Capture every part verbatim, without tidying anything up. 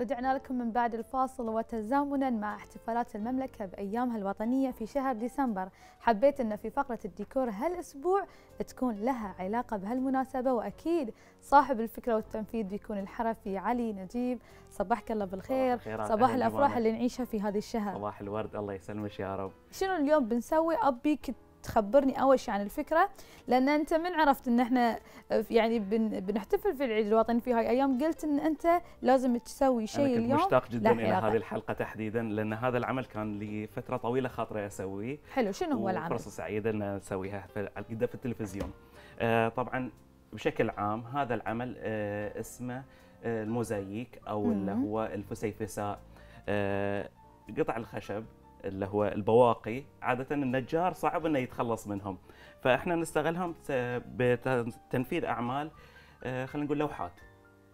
رجعنا لكم من بعد الفاصل، وتزامنا مع احتفالات المملكة بأيامها الوطنية في شهر ديسمبر، حبيت أن في فقرة الديكور هالأسبوع تكون لها علاقة بهالمناسبة، وأكيد صاحب الفكرة والتنفيذ بيكون الحرفي علي نجيب. صباحك الله بالخير. صباح الأفراح اللي نعيشها في هذا الشهر. صباح الورد. الله يسلمك يا رب. شنو اليوم بنسوي؟ أبيك تخبرني أول شيء عن الفكرة، لأن أنت من عرفت أن إحنا يعني بن بنحتفل في العيد الوطني في هاي أيام، قلت أن أنت لازم تسوي شيء اليوم. أنا كنت مشتاق جدا إلى هذه الحلقة تحديدا، لأن هذا العمل كان لفترة طويلة خاطري أسويه. حلو، شنو هو العمل؟ فرصة سعيدة أن نسويها في التلفزيون. آه طبعا بشكل عام هذا العمل آه اسمه آه الموزاييك، أو اللي هو الفسيفساء. آه قطع الخشب اللي هو البواقي عادة النجار صعب انه يتخلص منهم، فاحنا نستغلهم بتنفيذ اعمال خلينا نقول لوحات.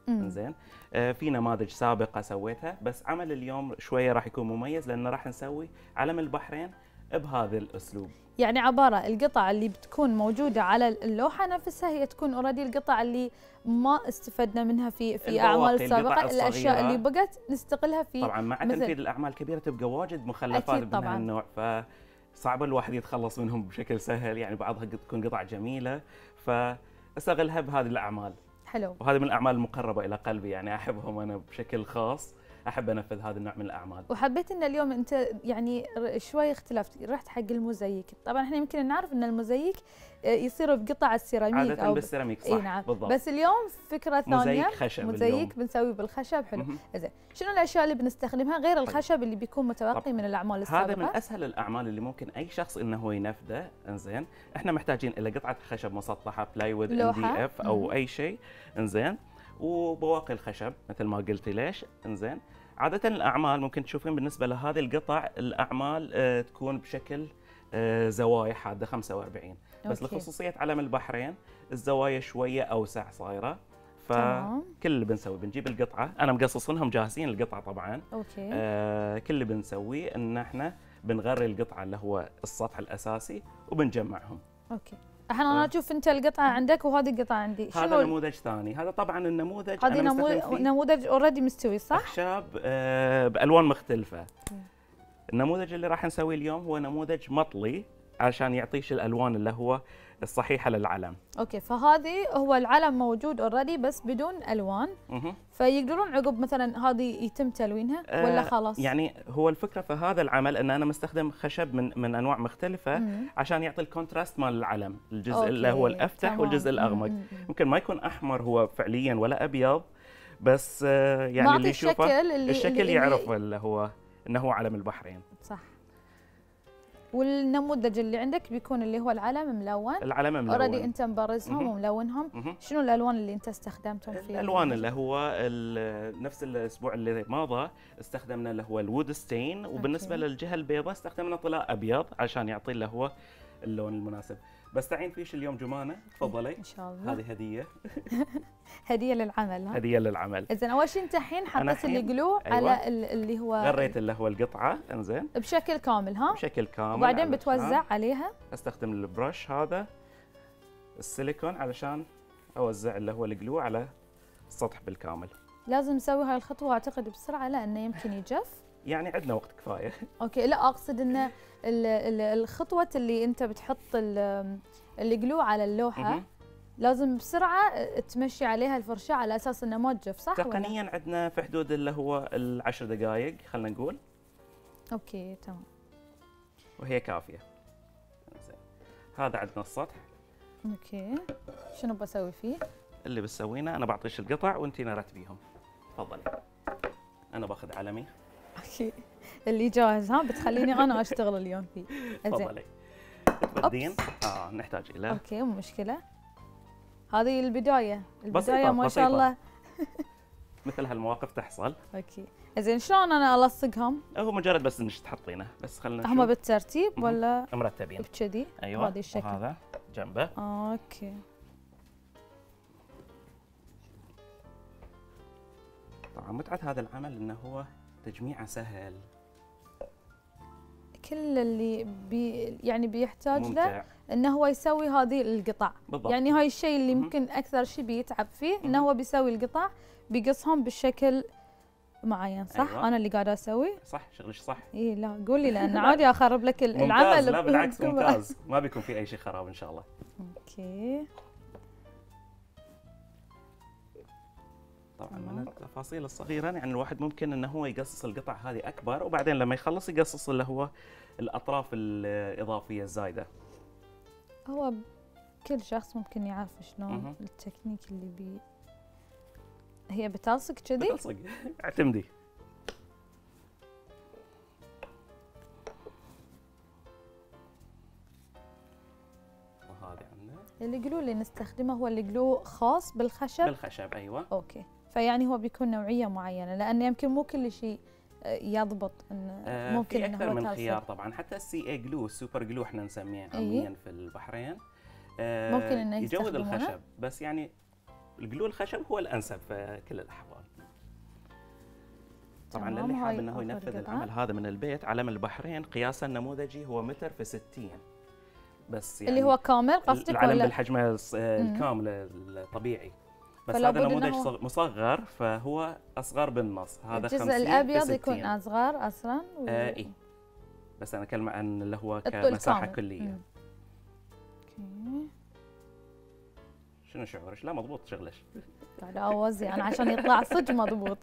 زين، في نماذج سابقه سويتها، بس عمل اليوم شويه راح يكون مميز، لان راح نسوي علم البحرين بهذا الاسلوب. يعني عباره القطع اللي بتكون موجوده على اللوحه نفسها هي تكون اوريدي القطع اللي ما استفدنا منها في في اعمال سابقه، الاشياء اللي بقت نستغلها في. طبعا مع تنفيذ الاعمال الكبيره تبقى واجد مخلفات من هالنوع، فصعب الواحد يتخلص منهم بشكل سهل، يعني بعضها تكون قطع جميله فاستغلها بهذه الاعمال. حلو، وهذه من الاعمال المقربه الى قلبي، يعني احبهم انا بشكل خاص، احب انفذ هذا النوع من الاعمال. وحبيت ان اليوم انت يعني شوي اختلفت، رحت حق الموزاييك. طبعا احنا يمكن نعرف ان الموزاييك يصير بقطع السيراميك عادة، او بالسيراميك صح. اي نعم بالضبط. بس اليوم فكره ثانيه، موزاييك خشب. موزاييك بنسوي بالخشب. حلو. زين، شنو الاشياء اللي بنستخدمها غير الخشب اللي بيكون متبقي من الاعمال السابقه؟ هذا من اسهل الاعمال اللي ممكن اي شخص انه هو ينفذه. انزين، احنا محتاجين الى قطعه خشب مسطحه بلايوود ان دي اف او مم. اي شيء. انزين، وبواقي الخشب مثل ما قلتي ليش. انزين، عادة الأعمال ممكن تشوفين بالنسبة لهذه القطع الأعمال تكون بشكل زوايا حادة خمسة وأربعين، بس لخصوصية علم البحرين الزوايا شوية أوسع صايرة، فكل اللي بنسوي بنجيب القطعة، أنا مقصصينهم جاهزين القطعة طبعاً. أوكي. آه كل اللي بنسويه إن إحنا بنغري القطعة اللي هو السطح الأساسي وبنجمعهم. أوكي. احنا نشوف انت القطعه عندك وهذه القطعه عندي، هذا نموذج ثاني. هذا طبعا النموذج هذا نموذج اوريدي مستوي صح؟ خشب بالوان مختلفه. النموذج اللي راح نسويه اليوم هو نموذج مطلي عشان يعطيش الالوان اللي هو الصحيحه للعلم. اوكي، فهذه هو العلم موجود اوريدي بس بدون الوان. مه. فيقدرون عقب مثلا هذه يتم تلوينها أه ولا خلاص؟ يعني هو الفكره في هذا العمل ان انا مستخدم خشب من من انواع مختلفه. مه. عشان يعطي الكونتراست مال العلم، الجزء أوكي. اللي هو الافتح تمام. والجزء الاغمق. مه. ممكن ما يكون احمر هو فعليا ولا ابيض، بس يعني اللي يشوفه اللي الشكل اللي يعرفه اللي هو انه هو علم البحرين صح. والنموذج اللي عندك بيكون اللي هو العلم ملون. العلم ملون اوريدي انت مبرزهم وملونهم. شنو الالوان اللي انت استخدمتهم فيه؟ الالوان اللي هو نفس الاسبوع اللي ماضى استخدمنا اللي هو الوود ستين، وبالنسبه أوكي. للجهه البيضاء استخدمنا طلاء ابيض عشان يعطي اللي هو اللون المناسب. بستعين فيش اليوم جمانه، تفضلي. ان شاء الله، هذه هديه. هديه للعمل. ها؟ هديه للعمل. اذا اول شيء انت الحين حطيت الجلو أيوة. على اللي هو غريت اللي هو القطعه. انزين، بشكل كامل. ها بشكل كامل، وبعدين بتوزع ها. عليها. استخدم البرش هذا السيليكون علشان اوزع اللي هو الجلو على السطح بالكامل. لازم نسوي هاي الخطوه اعتقد بسرعه لانه يمكن يجف. يعني عندنا وقت كفايه. اوكي، لا اقصد انه الخطوه اللي انت بتحط الجلو على اللوحه م -م. لازم بسرعه تمشي عليها الفرشاه على اساس انه ما تجف صح؟ تقنيا عندنا في حدود اللي هو العشر دقائق خلينا نقول. اوكي تمام، وهي كافيه. هذا عندنا السطح. اوكي، شنو بسوي فيه؟ اللي بتسوينه انا بعطيش القطع وانتي نرتبيهم. تفضلي، انا باخذ علمي. اوكي، اللي جاهز. ها بتخليني انا اشتغل اليوم فيه. تفضلي. تبدين؟ اه نحتاج الى اوكي، مو مشكله. هذه البدايه، البدايه ما شاء الله. مثل هالمواقف تحصل. اوكي، زين شلون انا الصقهم؟ هو مجرد بس انك تحطينه، بس خلينا نشوف هم بالترتيب ولا مرتبين بكذي. ايوه، هذا الشكل وهذا جنبه. اوكي، طبعا متعه هذا العمل انه هو تجميعه سهل، كل اللي بي يعني بيحتاج ممتع. له انه هو يسوي هذه القطع بالضبط. يعني هاي الشيء اللي ممكن اكثر شيء بيتعب فيه انه هو بيسوي القطع، بيقصهم بالشكل معين، صح؟ أيوة. انا اللي قاعده اسوي؟ صح، شغلك صح. اي لا قولي لان عادي اخرب لك العمل. لا بالعكس ممتاز، ما بيكون في اي شيء خراب ان شاء الله. اوكي. طبعا من التفاصيل الصغيره يعني الواحد ممكن انه هو يقصص القطع هذه اكبر، وبعدين لما يخلص يقصص اللي هو الاطراف الاضافيه الزايده. هو كل شخص ممكن يعرف شلون التكنيك اللي بي هي بتلصق كذي؟ بتلصق، اعتمدي. وهذا عندنا الجلو اللي نستخدمه هو الجلو خاص بالخشب؟ بالخشب ايوه. اوكي، فيعني هو بيكون نوعيه معينه لان يمكن مو كل شيء يضبط ان آه ممكن في اكثر من خيار طبعا، حتى السي اي جلو السوبر جلو احنا نسميه عاميا أيه؟ في البحرين آه ممكن انه يجود الخشب، بس يعني الجلو الخشب هو الانسب في كل الاحوال. طبعا للي حاب انه هو ينفذ العمل هذا من البيت، علم البحرين قياسا نموذجي هو متر في ستين، بس يعني اللي هو كامل قصدك ولا العلم بالحجم الكامل الطبيعي، بس هذا نموذج مصغر فهو اصغر بالنص. هذا خمسين في ستين، الجزء الابيض يكون اصغر اصلا و... آه اي بس انا اتكلم عن اللي هو كمساحه كليه. اوكي، شنو شعورك؟ لا مضبوط شغلش. لا اوزي انا عشان يطلع صدق مضبوط.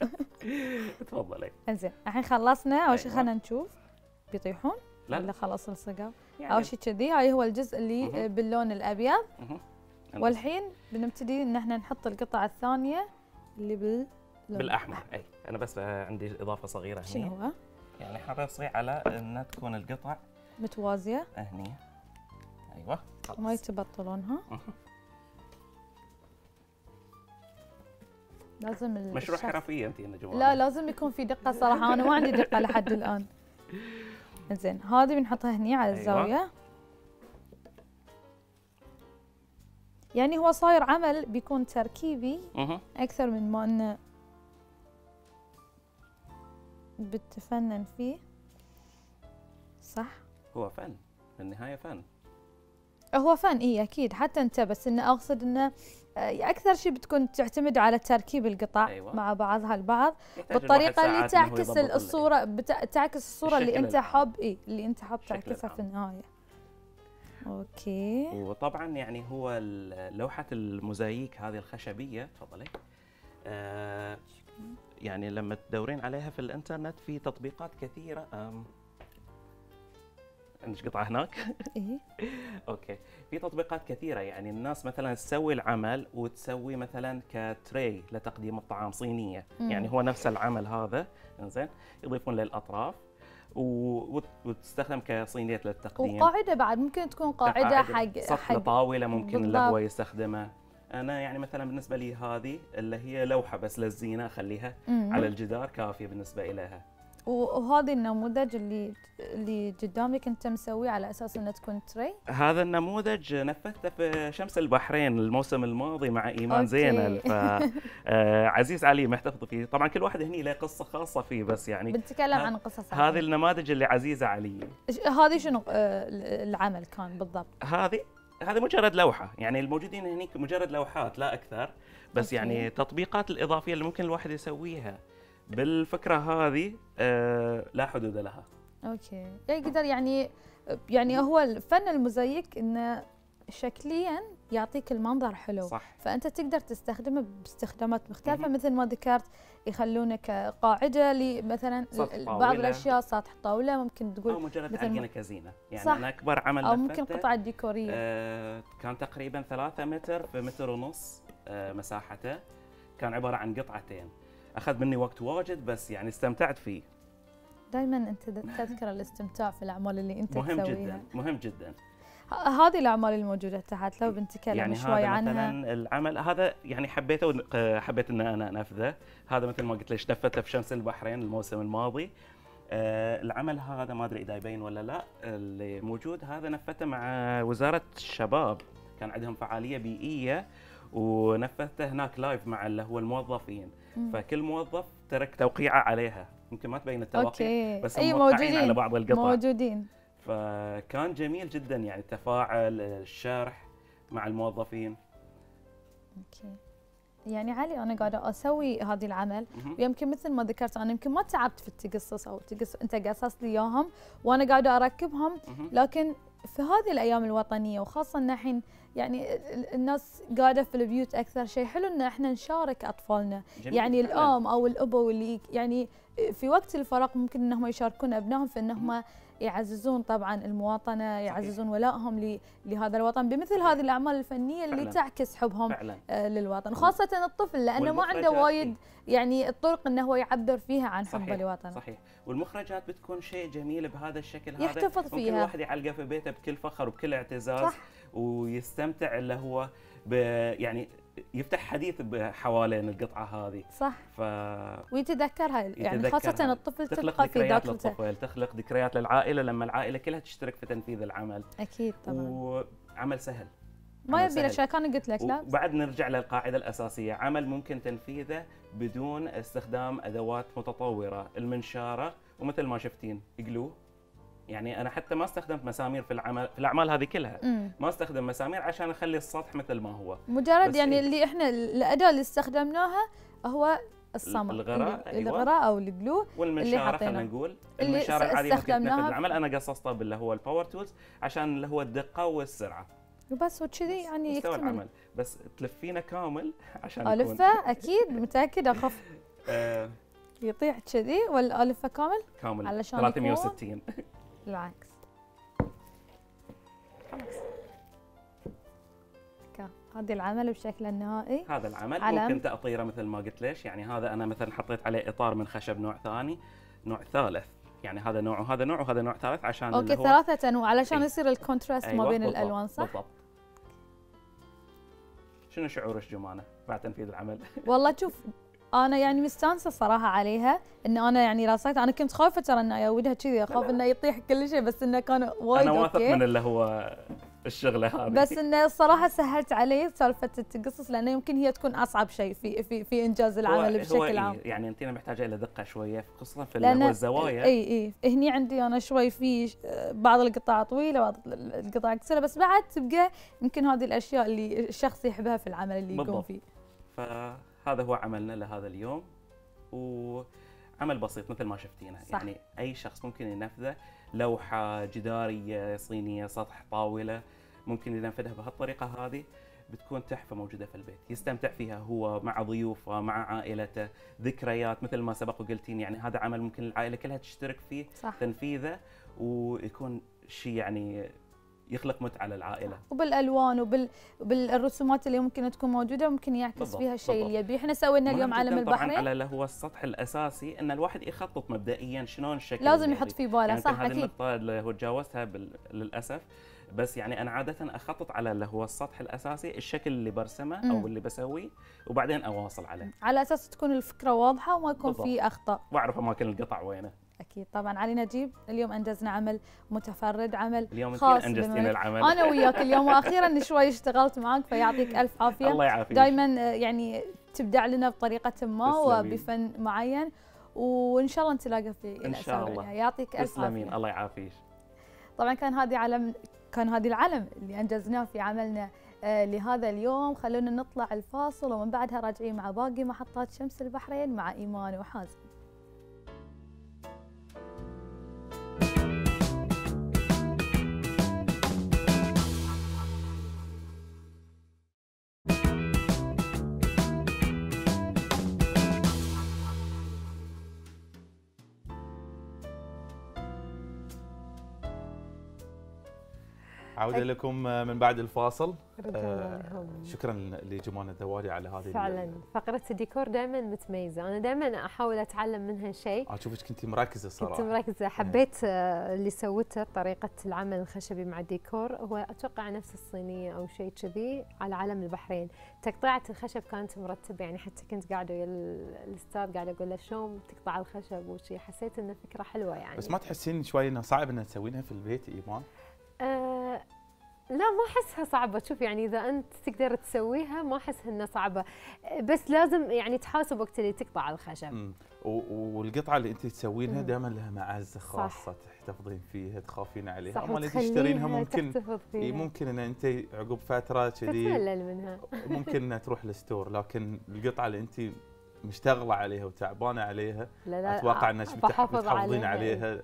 تفضلي. زين الحين خلصنا، اول شيء خلينا نشوف بيطيحون؟ لا ولا خلاص لصقوا؟ يعني اول شيء كذي، هاي هو الجزء اللي باللون الابيض. والحين بنبتدي ان احنا نحط القطعه الثانيه اللي بال بالاحمر. اي انا بس عندي اضافه صغيره هنا. شنو هو؟ يعني احنا نصيح على انها تكون القطع متوازيه. هني ايوه خلاص. ما يتبطلونها. لازم مشروع حرفيه انت هنا جماعه. لا لازم يكون في دقه صراحه، انا ما عندي دقه لحد الان. زين هذه بنحطها هني على الزاويه. أيوة. يعني هو صاير عمل بيكون تركيبي اكثر من ما انه بتفنن فيه، صح؟ هو فن، في النهايه فن. هو فن اي اكيد، حتى انت بس انه اقصد انه اكثر شيء بتكون تعتمد على تركيب القطع. أيوة. مع بعضها البعض بالطريقه اللي تعكس الصوره، تعكس الصوره اللي انت حاب اي اللي انت حاب تعكسها في النهايه. اوكي. وطبعا يعني هو لوحه الموزاييك هذه الخشبيه، تفضلي. آه يعني لما تدورين عليها في الانترنت في تطبيقات كثيره. عندك قطعه هناك؟ ايه. اوكي، في تطبيقات كثيره يعني الناس مثلا تسوي العمل وتسوي مثلا كتري لتقديم الطعام صينيه، مم. يعني هو نفس العمل هذا، انزين، يضيفون للاطراف وتستخدم كصينيه للتقديم. وقاعده بعد ممكن تكون قاعده حق سطح طاوله ممكن اللي هو يستخدمه. انا يعني مثلا بالنسبه لي هذه اللي هي لوحه بس للزينه اخليها مم. على الجدار كافيه بالنسبه الها. وهذا النموذج اللي اللي قدامك انت مسويه على اساس انه تكون تري؟ هذا النموذج نفذته في شمس البحرين الموسم الماضي مع ايمان زينل، فعزيز علي محتفظ فيه، طبعا كل واحد هني له قصه خاصه فيه، بس يعني بنتكلم عن قصص. هذه النماذج اللي عزيزه علي. هذه شنو العمل كان بالضبط؟ هذه هذه مجرد لوحه، يعني الموجودين هنيك مجرد لوحات لا اكثر، بس أوكي. يعني تطبيقات الاضافيه اللي ممكن الواحد يسويها بالفكره هذه آه لا حدود لها. اوكي، يقدر يعني يعني هو الفن الموزاييك انه شكليا يعطيك المنظر حلو، صح. فانت تقدر تستخدمه باستخدامات مختلفه، مثل ما ذكرت يخلونك قاعده لمثلا بعض الاشياء، سطح طاوله ممكن تقول، او مجرد عينه كزينه يعني، صح. انا اكبر عمل او ممكن قطعه ديكوريه آه كان تقريبا ثلاثة متر في متر ونص آه مساحته، كان عباره عن قطعتين، أخذ مني وقت واجد بس يعني استمتعت فيه. دائما أنت تذكر الاستمتاع في الأعمال اللي أنت تسويها. مهم جدا، مهم جدا. هذه الأعمال الموجودة تحت لو بنتكلم يعني شوي عنها. يعني هذا مثلا العمل هذا يعني حبيته وحبيت إن أنا أنفذه، هذا مثل ما قلت لك نفذته في شمس البحرين الموسم الماضي. آه العمل هذا ما أدري إذا يبين ولا لا، اللي موجود هذا نفذته مع وزارة الشباب، كان عندهم فعالية بيئية ونفذته هناك لايف مع اللي هو الموظفين، مم. فكل موظف ترك توقيعه عليها، يمكن ما تبين التوقيع بس هم موقعين على بعض القطع موجودين، فكان جميل جدا يعني التفاعل الشرح مع الموظفين. اوكي، يعني علي انا قاعده اسوي هذا العمل، ويمكن مثل ما ذكرت انا يمكن ما تعبت في التقصص او تقص انت قصصت لي اياهم وانا قاعده اركبهم، لكن في هذه الايام الوطنيه وخاصه ان الحين يعني الناس قاعده في البيوت اكثر شيء حلو ان احنا نشارك اطفالنا، يعني الام او الابو اللي يعني في وقت الفراغ ممكن انهم يشاركون ابنائهم في انهم يعززون طبعا المواطنه، يعززون ولائهم لهذا الوطن بمثل هذه الاعمال الفنيه اللي فعلا. تعكس حبهم فعلا. للوطن، خاصه الطفل لانه ما عنده وايد يعني الطرق انه هو يعبر فيها عن حبه لوطنه. صحيح، والمخرجات بتكون شيء جميل بهذا الشكل، هذا يحتفظ فيها ممكن الواحد يعلقه في بيته بكل فخر وبكل اعتزاز. صح. ويستمتع اللي هو يعني يفتح حديث حوالين القطعه هذه. صح. ف... ويتذكرها يعني خاصه الطفل تلقى في ذاكرته، تخلق ذكريات للعائله لما العائله كلها تشترك في تنفيذ العمل. اكيد طبعا. وعمل سهل ما يبي له شيء، قلت لك لا. وبعد نرجع للقاعده الاساسيه، عمل ممكن تنفيذه بدون استخدام ادوات متطوره، المنشاره ومثل ما شفتين اقلوه، يعني انا حتى ما استخدمت مسامير في العمل في الاعمال هذه كلها، مم. ما استخدم مسامير عشان اخلي السطح مثل ما هو، مجرد يعني إيه؟ اللي احنا الاداه اللي استخدمناها هو الصمغ، الغراء، أيوة. الغراء او الجلو، والمنشاره خلينا نقول المنشاره العاديه اللي استخدمناها في العمل انا قصصتها باللي هو الباور تولز عشان اللي هو الدقه والسرعه وبس، وكذي يعني يكتمل العمل. بس تلفينه كامل عشان الفه اكيد متاكده اخف يطيح كذي ولا الفه كامل؟ كامل علشان ثلاثمئة وستين بالعكس. هذا العمل بشكل النهائي، هذا العمل ممكن تأطيره مثل ما قلت ليش، يعني هذا أنا مثلا حطيت عليه إطار من خشب نوع ثاني، نوع ثالث، يعني هذا نوع وهذا نوع وهذا نوع ثالث عشان أوكي هو ثلاثة أنواع علشان يصير الكونتراست أيوة ما بين بالضبط. الألوان صح؟ بالضبط. شنو شعورك جمانة بعد تنفيذ العمل؟ والله شوف أنا يعني مستانسة صراحة عليها، إن أنا يعني راسلت أنا كنت خايفة ترى إنه أودها كذي، أخاف إنه يطيح كل شيء، بس إنه كان وايد أنا واثق من اللي هو الشغلة هذه، بس إنه الصراحة سهلت علي سالفة التقصص لأنه يمكن هي تكون أصعب شيء في في في إنجاز العمل هو بشكل هو عام. إيه يعني أنتِ محتاجة إلى دقة شوية خصوصا في اللي هو الزوايا. إي إي هني عندي أنا شوي في بعض القطع طويلة بعض القطع قصيرة، بس بعد تبقى يمكن هذه الأشياء اللي الشخص يحبها في العمل اللي يقوم فيه. ف... هذا هو عملنا لهذا اليوم، وعمل بسيط مثل ما شفتينا. صح. يعني أي شخص ممكن ينفذه، لوحة جدارية صينية سطح طاولة ممكن ينفذها بهالطريقة هذه، بتكون تحفة موجودة في البيت يستمتع فيها هو مع ضيوفه مع عائلته، ذكريات مثل ما سبق وقلتين، يعني هذا عمل ممكن العائلة كلها تشترك فيه. صح. تنفيذه ويكون شيء يعني يخلق متعه للعائله، وبالالوان وبال بالرسومات اللي ممكن تكون موجوده ممكن يعكس بالضبط. فيها الشيء اللي يبيه. احنا سوينا اليوم علم البحرين طبعا على هو السطح الاساسي، ان الواحد يخطط مبدئيا شلون الشكل لازم يحط في باله. يعني صح اكيد هذه النقطه اللي هو تجاوزتها بال... للاسف، بس يعني انا عاده اخطط على اللي هو السطح الاساسي الشكل اللي برسمه م. او اللي بسويه، وبعدين اواصل عليه على اساس تكون الفكره واضحه وما يكون في اخطاء، واعرف اماكن القطع وينه. أكيد طبعاً. علي نجيب اليوم أنجزنا عمل متفرد، عمل اليوم خاص بنا العمل أنا وياك اليوم، وأخيراً شوي اشتغلت معك، فيعطيك ألف عافية. الله يعافيك. دايماً يعني تبدع لنا بطريقة ما وبفن معين، وإن شاء الله نتلاقى في إن شاء الله. يعطيك ألف عافية. الله يعافيك. طبعاً كان هذه علم كان هذه العلم اللي أنجزناه في عملنا لهذا اليوم. خلونا نطلع الفاصل ومن بعدها راجعين مع باقي محطات شمس البحرين مع إيمان وحازم. عودة لكم من بعد الفاصل. آه شكرا لجمان الدواري على هذه فعلا فقرة الديكور دائما متميزة، أنا دائما أحاول أتعلم منها شيء. أشوفك كنت مركزة صراحة، كنت مركزة، حبيت اللي سوته طريقة العمل الخشبي مع الديكور، هو أتوقع نفس الصينية أو شيء كذي على علم البحرين، تقطيعة الخشب كانت مرتبة، يعني حتى كنت قاعدة ويا الأستاذ قاعدة أقول له شلون تقطع الخشب وشي، حسيت إنه فكرة حلوة يعني. بس ما تحسين شوي إنه صعب إن تسوينها في البيت إيمان؟ لا ما احسها صعبه، شوف يعني اذا انت تقدر تسويها ما احسها انها صعبه، بس لازم يعني تحاسب وقت اللي تقطع الخشب. مم. والقطعه اللي انت تسوينها دائما لها معازه خاصه تحتفظين فيها، تخافين عليها، اما اللي تشترينها ممكن ممكن ان انت عقب فتره كذي تتملل منها ممكن انها تروح للستور، لكن القطعه اللي انت مشتغله عليها وتعبانه عليها لا لا اتوقع انك بتحافظين عليها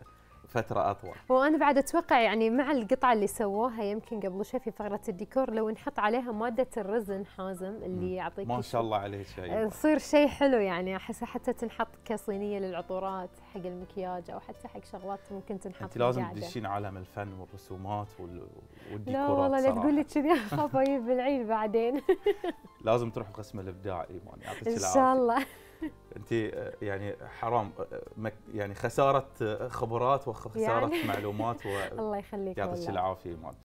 فترة أطول. وأنا بعد أتوقع يعني مع القطعة اللي سووها يمكن قبل شوي في فقرة الديكور لو نحط عليها مادة الرزن حازم اللي يعطيك ما شاء الله عليه شيء يصير شيء حلو، يعني أحسها حتى تنحط كصينية للعطورات حق المكياج أو حتى حق شغلات ممكن تنحط. أنت لازم تدشين عالم الفن والرسومات والديكورات. لا والله لا تقول لي كذي أخاف أجيب بالعيد بعدين. لازم تروح قسم الإبداع إيمان، يعطيك العافية. إن شاء الله. انت يعني حرام يعني خساره خبرات وخساره يعني معلومات و... الله يخليك، يعطيك العافيه ايمان.